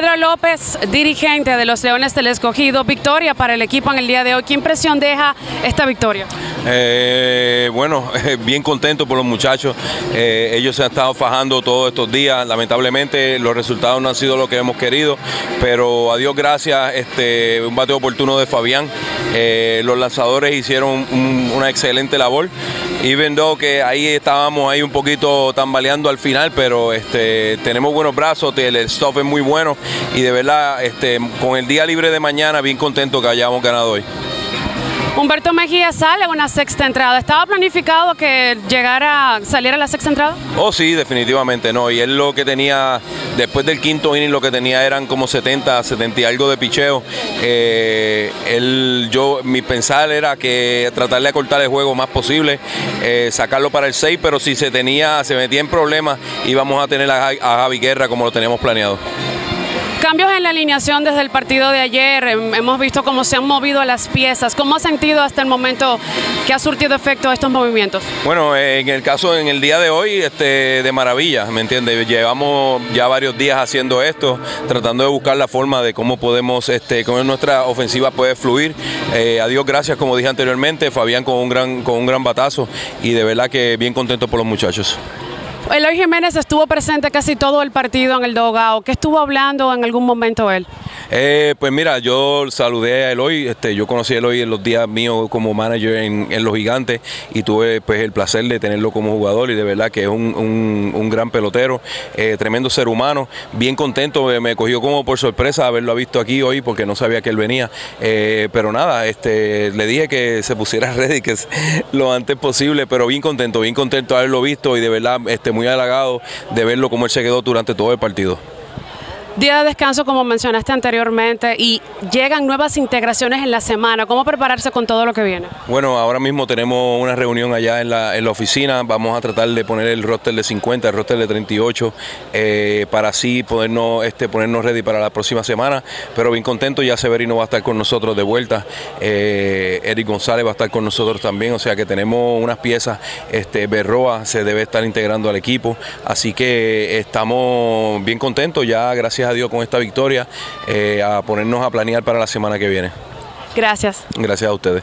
Pedro López, dirigente de los Leones del Escogido, victoria para el equipo en el día de hoy. ¿Qué impresión deja esta victoria? Bueno, bien contento por los muchachos. Ellos se han estado fajando todos estos días. Lamentablemente los resultados no han sido lo que hemos querido, pero a Dios gracias, un bateo oportuno de Fabián. Los lanzadores hicieron una excelente labor. Even though que ahí estábamos un poquito tambaleando al final, pero tenemos buenos brazos, el stop es muy bueno y de verdad con el día libre de mañana bien contento que hayamos ganado hoy. Humberto Mejía sale a una sexta entrada. ¿Estaba planificado que saliera a la sexta entrada? Oh, sí, definitivamente no. Y él lo que tenía, después del quinto inning, lo que tenía eran como 70 y algo de picheo. Mi pensar era que tratar de acortar el juego más posible, sacarlo para el 6, pero si se metía en problemas, íbamos a tener a Javi Guerra como lo teníamos planeado. Cambios en la alineación desde el partido de ayer, hemos visto cómo se han movido las piezas. ¿Cómo ha sentido hasta el momento que ha surtido efecto estos movimientos? Bueno, en el día de hoy, de maravilla, ¿me entiendes? Llevamos ya varios días haciendo esto, tratando de buscar la forma de cómo podemos, cómo nuestra ofensiva puede fluir. A Dios gracias, como dije anteriormente, Fabián con un gran batazo y de verdad que bien contento por los muchachos. Eloy Jiménez estuvo presente casi todo el partido en el Dogao. ¿Qué estuvo hablando en algún momento él? Pues mira, yo saludé a Eloy. Yo conocí a Eloy en los días míos como manager en Los Gigantes y tuve pues el placer de tenerlo como jugador y de verdad que es un gran pelotero, tremendo ser humano, bien contento. Me cogió como por sorpresa haberlo visto aquí hoy porque no sabía que él venía, pero nada, le dije que se pusiera ready, que es lo antes posible, pero bien contento de haberlo visto y de verdad muy halagado de verlo como él se quedó durante todo el partido. Día de descanso, como mencionaste anteriormente, y llegan nuevas integraciones en la semana. ¿Cómo prepararse con todo lo que viene? Bueno, ahora mismo tenemos una reunión allá en la oficina. Vamos a tratar de poner el roster de 50, el roster de 38, para así podernos, ponernos ready para la próxima semana. Pero bien contento, ya Severino va a estar con nosotros de vuelta. Eric González va a estar con nosotros también. O sea que tenemos unas piezas. Berroa se debe estar integrando al equipo. Así que estamos bien contentos ya, gracias a Dios, con esta victoria, a ponernos a planear para la semana que viene. Gracias. Gracias a ustedes.